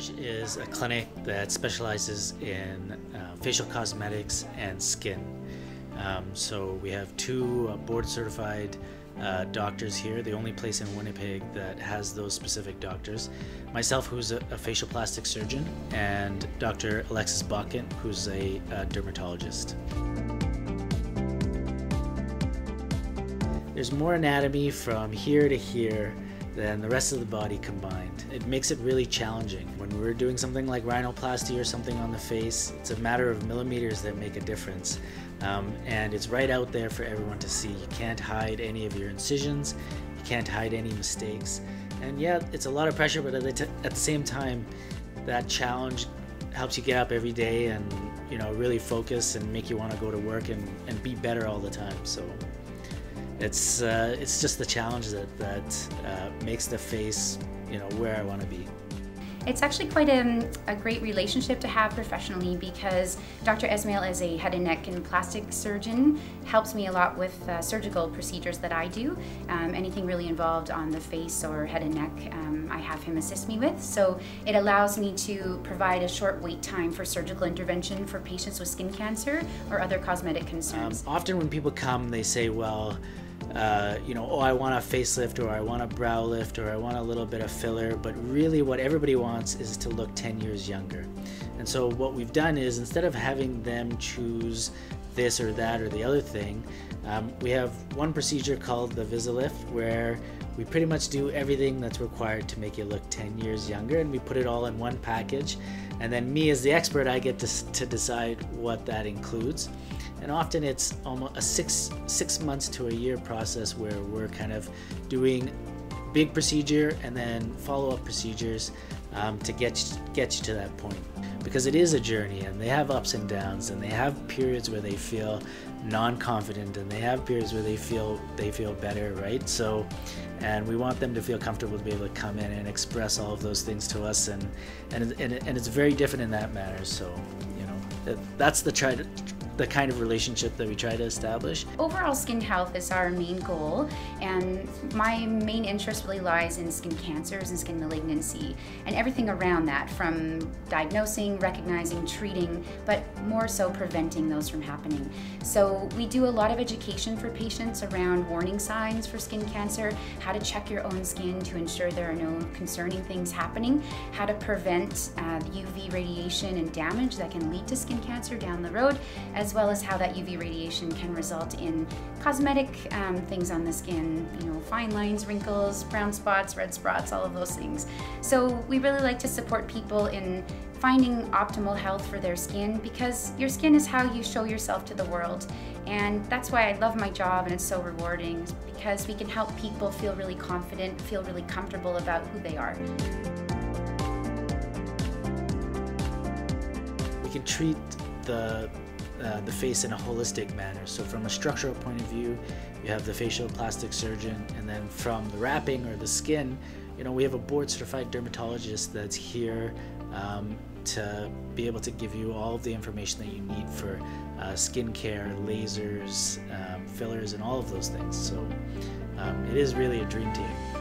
Visage is a clinic that specializes in facial cosmetics and skin. So we have two board-certified doctors here, the only place in Winnipeg that has those specific doctors. Myself, who's a facial plastic surgeon, and Dr. Alexis Botkin, who's a dermatologist. There's more anatomy from here to here than the rest of the body combined. It makes it really challenging. When we're doing something like rhinoplasty or something on the face, it's a matter of millimeters that make a difference. And it's right out there for everyone to see. You can't hide any of your incisions, you can't hide any mistakes. And yeah, it's a lot of pressure, but at the same time, that challenge helps you get up every day and, you know, really focus and make you want to go to work and be better all the time. So it's just the challenge that makes the face, you know, where I want to be. It's actually quite a great relationship to have professionally, because Dr. Esmail is a head and neck and plastic surgeon, helps me a lot with surgical procedures that I do. Anything really involved on the face or head and neck, I have him assist me with. So it allows me to provide a short wait time for surgical intervention for patients with skin cancer or other cosmetic concerns. Often when people come, they say, well, you know, oh, I want a facelift, or I want a brow lift, or I want a little bit of filler, but really what everybody wants is to look 10 years younger. And so what we've done is, instead of having them choose this or that or the other thing, we have one procedure called the VisaLift, where we pretty much do everything that's required to make you look 10 years younger, and we put it all in one package. And then me, as the expert, I get to decide what that includes. And often it's almost a six months to a year process where we're kind of doing big procedure and then follow-up procedures to get you to that point. Because it is a journey, and they have ups and downs, and they have periods where they feel non-confident, and they have periods where they feel better, right? So, and we want them to feel comfortable to be able to come in and express all of those things to us, and it's very different in that matter. So, you know, that's the kind of relationship that we try to establish. Overall skin health is our main goal, and my main interest really lies in skin cancers and skin malignancy and everything around that, from diagnosing, recognizing, treating, but more so preventing those from happening. So we do a lot of education for patients around warning signs for skin cancer, how to check your own skin to ensure there are no concerning things happening, how to prevent UV radiation and damage that can lead to skin cancer down the road, as well as how that UV radiation can result in cosmetic things on the skin, you know, fine lines, wrinkles, brown spots, red spots, all of those things. So we really like to support people in finding optimal health for their skin, because your skin is how you show yourself to the world. And that's why I love my job, and it's so rewarding, because we can help people feel really confident, feel really comfortable about who they are. We can treat the face in a holistic manner. So from a structural point of view, you have the facial plastic surgeon, and then from the wrapping or the skin, you know, we have a board-certified dermatologist that's here to be able to give you all of the information that you need for skincare, lasers, fillers, and all of those things. So it is really a dream team.